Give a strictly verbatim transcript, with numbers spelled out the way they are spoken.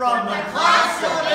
From the class of